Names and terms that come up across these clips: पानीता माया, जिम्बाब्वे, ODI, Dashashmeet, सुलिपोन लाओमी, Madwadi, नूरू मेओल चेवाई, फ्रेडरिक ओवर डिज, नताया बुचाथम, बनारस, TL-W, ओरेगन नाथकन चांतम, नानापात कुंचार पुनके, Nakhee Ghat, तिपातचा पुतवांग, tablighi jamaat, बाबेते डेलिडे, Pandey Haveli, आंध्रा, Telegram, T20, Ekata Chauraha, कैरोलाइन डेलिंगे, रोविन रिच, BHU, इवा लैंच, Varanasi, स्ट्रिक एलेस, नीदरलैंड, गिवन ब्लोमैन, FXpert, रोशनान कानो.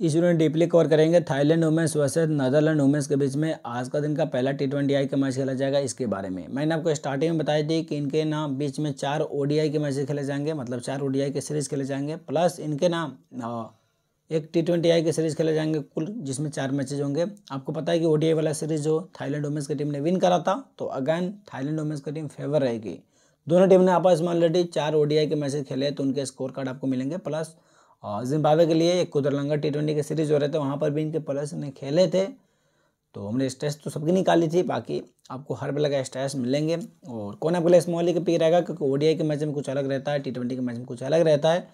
इस वीडियो में deeply cover करेंगे Thailand women's versus नीदरलैंड women's के बीच में आज का दिन का पहला T20I का मैच खेला जाएगा। इसके बारे में मैंने आपको स्टार्टिंग में बताया थी कि इनके नाम बीच में 4 ODI के मैचेस खेले जाएंगे, मतलब 4 ODI के सीरीज़ खेले जाएंगे, प्लस इनके नाम एक T20I के सीरीज़ खेले जाएंगे कुल, जिसमें 4 मैचेज होंगे। आपको पता है कि ODI वाला सीरीज़ जो थाईलैंड वुमेंस की टीम ने विन करा था, तो अगेन थाईलैंड वुमेंस की टीम फेवर रहेगी। दोनों टीम ने आपस में ऑलरेडी 4 ODI के मैचेज खेले, तो उनके स्कोर कार्ड आपको मिलेंगे। प्लस जिम्बाब्वे के लिए एक कुदरलंगा T20 के सीरीज़ हो रहे थे, वहाँ पर भी इनके प्लेयर्स ने खेले थे, तो हमने स्टेट्स तो सबकी निकाली थी, बाकी आपको हर प्लेयर का स्टेट्स मिलेंगे। और कौन आपके लिए स्मॉल लीग के पिक रहेगा, क्योंकि ODI के मैच में कुछ अलग रहता है, T20 के मैच में कुछ अलग रहता है,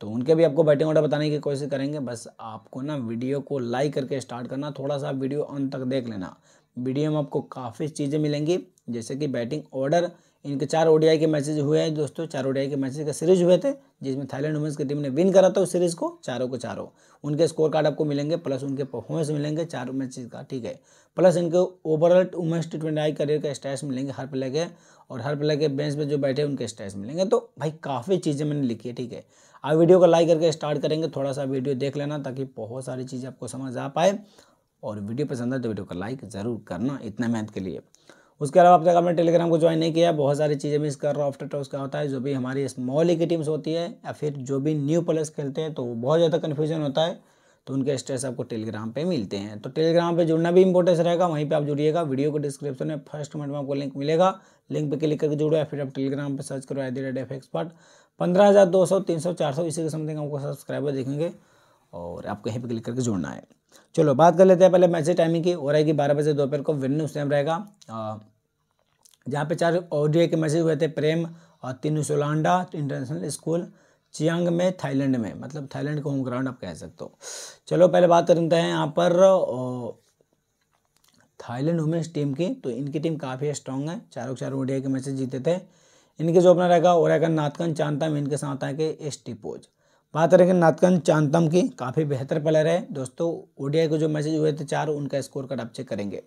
तो उनके भी आपको बैटिंग ऑर्डर बताने की कोशिश करेंगे। बस आपको ना वीडियो को लाइक करके स्टार्ट करना, थोड़ा सा वीडियो अंत तक देख लेना। वीडियो में आपको काफ़ी चीज़ें मिलेंगी, जैसे कि बैटिंग ऑर्डर, इनके 4 ODI के मैचेज हुए हैं दोस्तों, 4 ODI के मैचेज का सीरीज हुए थे, जिसमें थाईलैंड वुमेंस की टीम ने विन करा था उस सीरीज़ को, चारों को चारों। उनके स्कोर कार्ड आपको मिलेंगे, प्लस उनके परफॉर्मेंस मिलेंगे 4 मैचेज का, ठीक है। प्लस इनके ओवरऑल वुमेंस T20I करियर का स्टेट्स मिलेंगे हर प्लेयर के, और हर प्लेयर के बेंच पर जो बैठे उनके स्टेट्स मिलेंगे। तो भाई काफ़ी चीज़ें मैंने लिखी है, ठीक है। आप वीडियो को लाइक करके स्टार्ट करेंगे, थोड़ा सा वीडियो देख लेना, ताकि बहुत सारी चीज़ें आपको समझ आ पाए। और वीडियो पसंद आए तो वीडियो को लाइक ज़रूर करना, इतना मेहनत के लिए। उसके अलावा अब तक आपने टेलीग्राम को ज्वाइन नहीं किया, बहुत सारी चीज़ें मिस कर रहा हूँ। आफ्टर टॉस क्या होता है, जो भी हमारी स्मॉल लीग की टीम्स होती है या फिर जो भी न्यू प्लेयर्स खेलते हैं, तो बहुत ज़्यादा कन्फ्यूजन होता है, तो उनके स्टेट्स आपको टेलीग्राम पे मिलते हैं। तो टेलीग्राम पे जुड़ना भी इंपॉर्टेंस रहेगा, वहीं पे आप जुड़िएगा। वीडियो को डिस्क्रिप्शन में फर्स्ट कमेंट में आपको लिंक मिलेगा, लिंक पे क्लिक करके जुड़ो, या फिर आप टेलीग्राम पे सर्च करो @FXpert। 15,200, 300, 400 इसी के समथिंग आपको सब्सक्राइबर देखेंगे, और आपको यहीं पर क्लिक करके जुड़ना है। चलो बात कर लेते हैं पहले मैच टाइमिंग की। और आएगी 12 बजे दोपहर को वेन्यू सेम रहेगा, जहाँ पे 4 ODI के मैचेज हुए थे, प्रेम और 3 सोलांडा इंटरनेशनल स्कूल, चियांग में, थाईलैंड में, मतलब थाईलैंड का होम ग्राउंड आप कह सकते हो। चलो पहले बात करते हैं यहाँ पर थाईलैंड वुमेंस टीम की। तो इनकी टीम काफ़ी स्ट्रांग है, 4 ODI के मैचेज जीते थे। इनके जो ओपनर रहेगा ओरेगन नाथकन चांतम, इनके साथ आएंगे एस्टिपोज। बात करेंगे नाथकन चांतम की, काफ़ी बेहतर प्लेयर है दोस्तों। ODI के जो मैचेज हुए थे 4, उनका स्कोर कार्ड आप चेक करेंगे।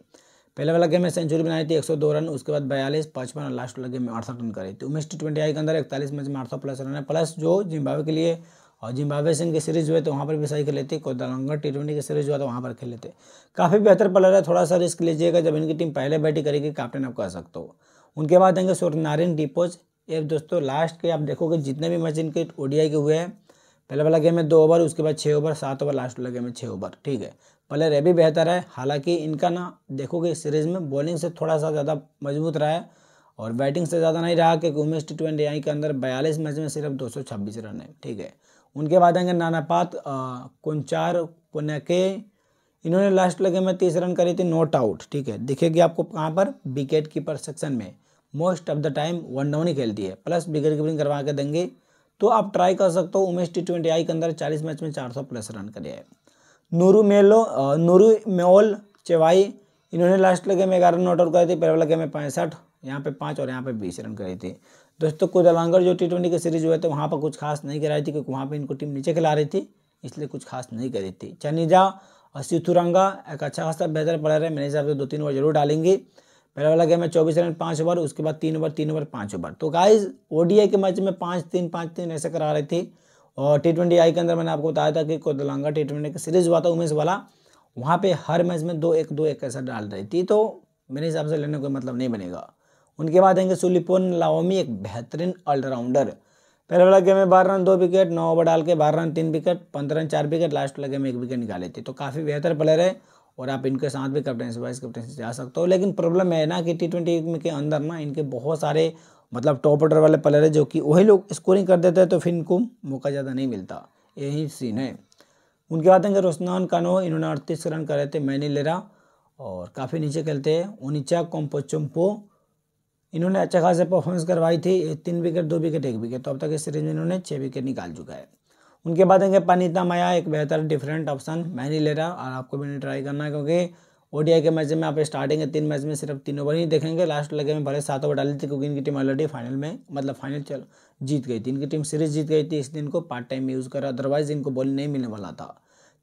पहले वाला गेम में सेंचुरी बनाई थी 102 रन, उसके बाद 42, 55 और लास्ट वाला गेम में 68 रन करे। तो वुमेंस T20I के अंदर 41 मैच में 800 प्लस रन है। प्लस जो जिम्बाब्वे के लिए और जिम्बाब्वे से इनके सीरीज हुए, तो वहाँ पर भी सही खेले थे। कोदरलंगा T20 के सीरीज हुआ तो वहाँ पर खेले थे। काफ़ी बेहतर प्लेयर है, थोड़ा सा रिस्क लीजिएगा, जब इनकी टीम पहले बैटिंग करेगी कैप्टन आप कह सकते हो। उनके बाद आएंगे सूर्यनारायण डिपोज। ये दोस्तों लास्ट के आप देखोगे जितने भी मैच इनके ODI के हुए हैं, पहले वाला गेम में 2 ओवर, उसके बाद 6 ओवर, 7 ओवर, लास्ट वाला गेम में 6 ओवर, ठीक है। प्लेयर ये भी बेहतर है, हालांकि इनका ना देखोगे इस सीरीज़ में बॉलिंग से थोड़ा सा ज़्यादा मजबूत रहा है और बैटिंग से ज़्यादा नहीं रहा, क्योंकि वुमेंस T20I के अंदर 42 मैच में सिर्फ 226 रन है, ठीक है। उनके बाद आएंगे नानापात कुंचार पुनके, इन्होंने लास्ट लगे में 30 रन करी थी, नॉट आउट, ठीक है। दिखेगी आपको कहाँ पर, विकेट कीपर सेक्शन में, most of the time 1 down ही खेलती है, प्लस विकेट कीपिंग करवा के देंगे। तो आप ट्राई कर सकते हो, वुमेंस T20I के अंदर 40 मैच में 400 प्लस रन करे है। नूरू मेओल चेवाई, इन्होंने लास्ट लगे में 11 रन नॉट आउट करे थे, पहले लगे में 65, यहाँ पे 5 और यहाँ पे 20 रन करे थे। दोस्तों कोदलांगर जो T20 के सीरीज हुए थे, वहाँ पर कुछ खास नहीं कराई थी, क्योंकि वहाँ पे इनको टीम नीचे खिला रही थी, इसलिए कुछ खास नहीं करी थी। चनीजा और सिथुरंगा एक अच्छा खासा बेहतर प्लेयर है, मेरे हिसाब से 2-3 ओवर जरूर डालेंगी। पहला वाला गेम में 24 रन 5 ओवर, उसके बाद 3 ओवर 3 ओवर 5 ओवर। तो गाइज ODI के मैच में 5-3 5-3 ऐसे करा रही थी। और T20I के अंदर मैंने आपको बताया था कि कोदलांगा T20 का सीरीज हुआ था उमेश वाला, वहाँ पे हर मैच में 2-1 ऐसा डाल रही थी, तो मेरे हिसाब से लेने का मतलब नहीं बनेगा। उनके बाद आएंगे सुलिपोन लाओमी, एक बेहतरीन ऑलराउंडर। पहले वाला गेम में 12 रन 2 विकेट, 9 ओवर डाल के 12 run 3 wicket, 15 run 4 wicket, last वाला गेम में 1 विकेट निकाले थे। तो काफ़ी बेहतर प्लेयर है, और आप इनके साथ भी कैप्टनसी वाइस कैप्टनसी जा सकते हो। लेकिन प्रॉब्लम है ना कि T20 के अंदर ना इनके बहुत सारे मतलब टॉप ऑर्डर वाले प्लेयर है, जो कि वही लोग स्कोरिंग कर देते हैं, तो फिर इनको मौका ज़्यादा नहीं मिलता, यही सीन है। उनके बाद आएंगे रोशनान कानो, इन्होंने 38 रन करे थे, मैंने ले रहा और काफ़ी नीचे खेलते हैं। ओनिचा कॉम्पोचम्पो, इन्होंने अच्छा खासा परफॉर्मेंस करवाई थी, 3 विकेट 2 विकेट 1 विकेट, तो अब तक इस सीरीज में इन्होंने 6 विकेट निकाल चुका है। उनके बाद आएंगे पानीता माया, एक बेहतर डिफरेंट ऑप्शन, मैं नहीं ले रहा और आपको भी नहीं ट्राई करना है, क्योंकि ODI के मैच में आप स्टार्टिंग के 3 मैच में सिर्फ 3 ओवर ही देखेंगे, लास्ट लगे में भले 7 ओवर डाली थी, क्योंकि इनकी टीम ऑलरेडी फाइनल में मतलब फाइनल चल जीत गई थी, इनकी टीम सीरीज जीत गई थी, इसलिए इनको पार्ट टाइम यूज़ करा, अदरवाइज इनको बॉल नहीं मिलने वाला था।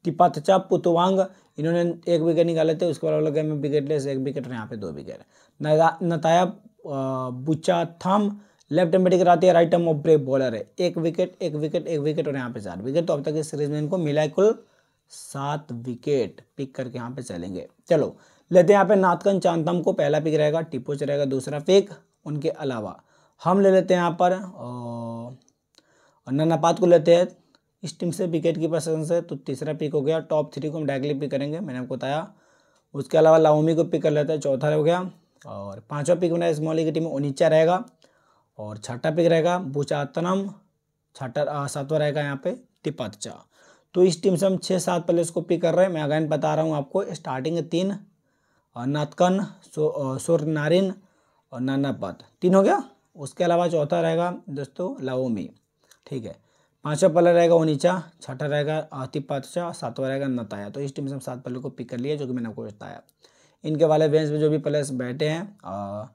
तिपातचा पुतवांग, इन्होंने 1 विकेट निकाले थे, उसके बाद लगे में विकेटलेस 1 विकेट और यहाँ पे 2 wicket. नताया बुचाथम left hand batting कराती है, right arm off break bowler है, 1 विकेट 1 विकेट 1 विकेट और यहाँ पे 4 विकेट। तो अब तक इस सीरीज में इनको मिला कुल 7 विकेट पिक करके यहाँ पे चलेंगे। चलो लेते हैं यहाँ पे नाथकन चांदम को, पहला पिक रहेगा, टिपोच रहेगा दूसरा पिक। उनके अलावा हम ले लेते हैं यहाँ पर नन्नापात को लेते हैं इस टीम से विकेट की पसंद से, तो तीसरा पिक हो गया। टॉप 3 को हम डायरेक्टली पिक करेंगे, मैंने आपको बताया। उसके अलावा लाओमी को पिक कर लेते हैं, चौथा हो गया। और 5वां पिक बनाया स्मॉली की टीम में ओनिचा रहेगा, और 6ठा पिक रहेगा बुचातनम, 7वां रहेगा यहाँ पे तिपच्चा। तो इस टीम से हम 6-7 प्लेयर्स को पिक कर रहे हैं। मैं अगेन बता रहा हूँ आपको, स्टार्टिंग 3 नाथकन, सोरनारिन और नानापात, 3 हो गया। उसके अलावा 4ठा रहेगा दोस्तों लाओमी, ठीक है। 5वां पल्ला रहेगा ओनिचा, 6ठा रहेगा तिपच्चा, 7वां रहेगा नताया। तो इस टीम से हम 7 पल्ले को पिक कर लिए, जो कि मैंने आपको बताया। इनके वाले बेंच में जो भी प्लेयर्स बैठे हैं,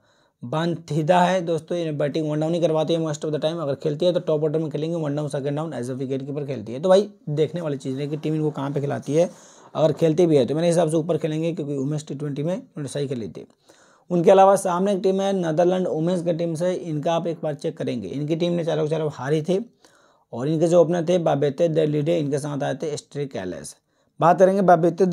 बांथिदा है दोस्तों, ये बैटिंग 1 डाउन नहीं करवाती है मोस्ट ऑफ द टाइम। अगर खेलती है तो टॉप ऑर्डर में खेलेंगे, 1 down 2nd down as a wicket keeper खेलती है। तो भाई देखने वाली चीज़ है कि टीम इनको कहाँ पर खिलाती है, अगर खेलती भी है तो मेरे हिसाब से ऊपर खेलेंगे, क्योंकि वुमेंस T20 में उन्होंने सही खेली थी। उनके अलावा सामने एक टीम है नदरलैंड वुमेंस की टीम से, इनका आप एक बार चेक करेंगे। इनकी टीम ने 4-4 हारी थी, और इनके जो ओपनर थे बाबेते डेलिडे, इनके साथ आए थे स्ट्रिक एलेस। बात करेंगे बाबेते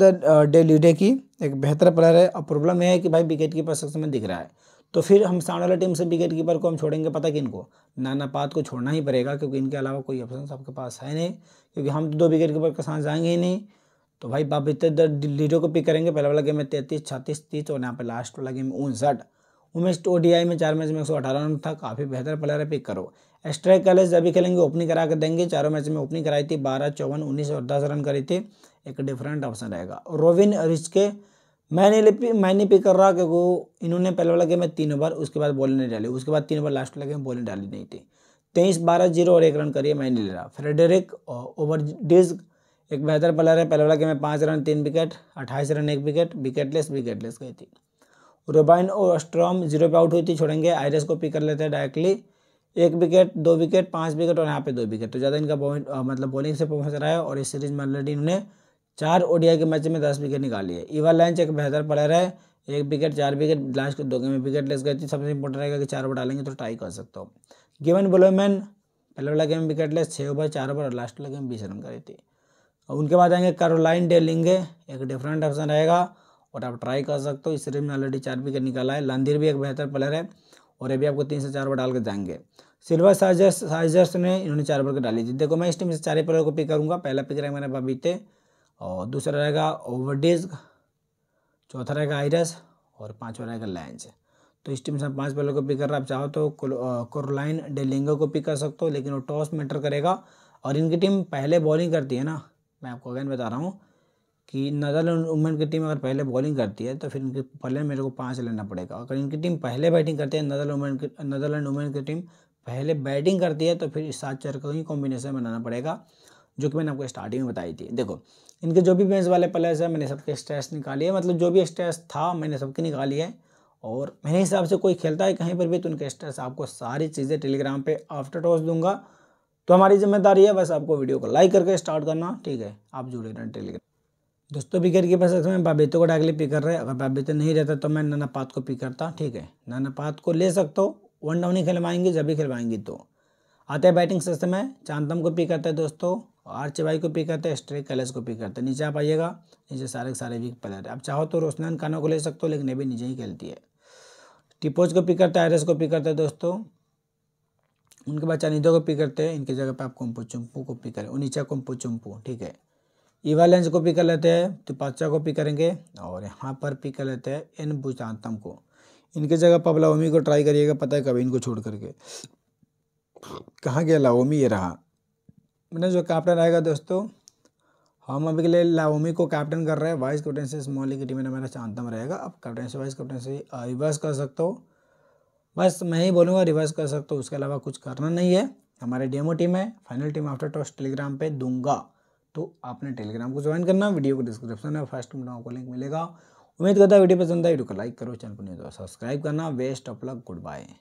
डेलिडे की, एक बेहतर प्लेयर है। अब प्रॉब्लम यह है कि भाई विकेट कीपर सक्सेस में दिख रहा है, तो फिर हम सामने वाली टीम से विकेट कीपर को हम छोड़ेंगे, पता कि इनको नानापात को छोड़ना ही पड़ेगा, क्योंकि इनके अलावा कोई ऑप्शन आपके पास है नहीं, क्योंकि हम तो 2 विकेट कीपर के साथ जाएंगे ही नहीं। तो भाई बाबेते डेलिडे को पिक करेंगे। पहला वाला गेम में 33, 36, 30 और यहाँ पर लास्ट वाला गेम 59। वुमेंस ODI में 4 मैच में 118 रन था, काफ़ी बेहतर प्लेयर है, पिक करो। स्ट्राइक कॉलेज जब भी खेलेंगे ओपनिंग करा कर देंगे, 4 मैच में ओपनिंग कराई थी, 12, 54, 19 और 10 रन करी थी, एक डिफरेंट ऑप्शन रहेगा। रोविन रिच के मैं नहीं पिक कर रहा, क्योंकि इन्होंने पहले वाला गेम में 3 ओवर, उसके बाद बॉलिंग नहीं डाली, उसके बाद 3 ओवर लास्ट वाला गेम बॉलिंग डाली नहीं थी, 23, 12, 0 और 1 रन करिए, मैं नहीं ले रहा। फ्रेडरिक ओवर डिज एक बेहतर प्लेयर है, पहले वाला गेम में 5 run 3 wicket, 28 run 1 wicket, wicketless गई थी। रोबाइन और स्ट्रॉम 0 पे आउट हुई थी, छोड़ेंगे। आयरस को पिक कर लेते हैं डायरेक्टली, 1 विकेट 2 विकेट 5 विकेट और यहाँ पे 2 विकेट। तो ज़्यादा इनका मतलब बॉलिंग से पहुँच रहा है, और इस सीरीज में ऑलरेडी इन्होंने 4 ODI के मैच में 10 विकेट निकाली है। इवा लैंच एक बेहतर प्लेयर है, 1 विकेट 4 विकेट, लास्ट के 2 गेम में विकेटलेस गई थी। सबसे इंपॉर्टेंट रहेगा कि 4 ओवर डालेंगे तो ट्राई कर सकते हो। गिवन ब्लोमैन पहले वाला गेम विकेटलेस, 6 ओवर 4 ओवर और लास्ट वाला गेम 20 रन करी थी। उनके बाद आएंगे कैरोलाइन डेलिंगे, एक डिफरेंट ऑप्शन रहेगा और आप ट्राई कर सकते हो, इस सीरीज में ऑलरेडी 4 विकेट निकाला है। लंदीर भी एक बेहतर प्लेयर है, और ये भी आपको 3 से 4 ओवर डाल के जाएंगे। सिल्वर साइजर्स ने इन्होंने 4 ओवर डाली थी। देखो मैं इस टीम से 4 प्लेयर को पिक करूंगा। पहला पिक रहेगा मेरा बाबीते, और दूसरा रहेगा ओवरडेज, चौथा रहेगा आयरस और 5वां रहेगा लैंच। तो इस टीम से 5 प्लेयर को पिक कर रहा। आप चाहो तो कैरोलाइन डेलिंगो को पिक कर सकते हो, लेकिन वो टॉस मैटर करेगा, और इनकी टीम पहले बॉलिंग करती है ना, मैं आपको अगेन बता रहा हूँ कि नदरलैंड वुमेन की टीम अगर पहले बॉलिंग करती है तो फिर इनके पल्ले मेरे को 5 लेना पड़ेगा। अगर इनकी टीम पहले बैटिंग करती है, नदरलैंड वुमेन की टीम पहले बैटिंग करती है, तो फिर 7-4 का ही कॉम्बिनेशन बनाना पड़ेगा, जो कि मैंने आपको स्टार्टिंग में बताई थी। देखो इनके जो भी बेंच वाले प्लेयर्स हैं, मैंने सबके स्टेट्स निकाली है, मतलब जो भी स्टेट्स था मैंने सबकी निकाली है। और मेरे हिसाब से कोई खेलता है कहीं पर भी तो उनके स्टेट्स आपको सारी चीज़ें टेलीग्राम पर आफ्टर टॉस दूंगा। तो हमारी जिम्मेदारी है बस आपको वीडियो को लाइक करके स्टार्ट करना, ठीक है। आप जुड़े रहें टेलीग्राम। दोस्तों विकेट कीपर सेक्शन में बाबेते को डायरेक्टली पिक कर रहे हैं। अगर बाबेते नहीं रहता तो मैं नानापात को पिक करता, ठीक है। नानापात को ले सकते हो, 1 डाउन ही खिलवाएंगे, जब भी खिलवाएंगे। तो आते हैं बैटिंग सेक्शन में, चांदम को पिक करते हैं दोस्तों, आर्चबाई को पिक करते हैं, स्ट्रेक कलर्स को पिक करते हैं। नीचे आप आइएगा, नीचे सारे वीक प्लेयर है। आप चाहो तो रोशनान खाना को ले सकते हो, लेकिन ये भी नीचे ही खेलती है। टिपोज को पिक करते हैं, आयरस को पिक करते हैं दोस्तों। उनके बाद चानीदो को पिक करते हैं, इनकी जगह पर आप कोम्पोचुम्पू को पिक करें, ओनिचा कोम्पोचुम्पू, ठीक है। इवालेंस को पिक कर लेते हैं, तिपच्चा को पिक करेंगे, और यहाँ पर पिक कर लेते हैं एन बुचातम को। इनके जगह पर लाओमी को ट्राई करिएगा, पता है कभी इनको छोड़ करके कहाँ गया लाओमी, ये रहा। मैंने जो कैप्टन आएगा दोस्तों, हम अभी के लिए लाओमी को कैप्टन कर रहे हैं। वाइस कैप्टन से स्मॉली की टीम में हमारा चांदम रहेगा। आप कैप्टन से वाइस कैप्टन से रिवर्स कर सकते हो, बस मैं ही बोलूँगा रिवर्स कर सकते हो, उसके अलावा कुछ करना नहीं है। हमारे डेमो टीम है, final team after toss Telegram पर दूंगा, तो आपने टेलीग्राम को ज्वाइन करना। वीडियो को डिस्क्रिप्शन में फर्स्ट में आपको लिंक मिलेगा। उम्मीद करता है वीडियो पसंद आए, वीडियो को लाइक करो, चैनल पर नहीं तो सब्सक्राइब करना। Best of luck, good bye.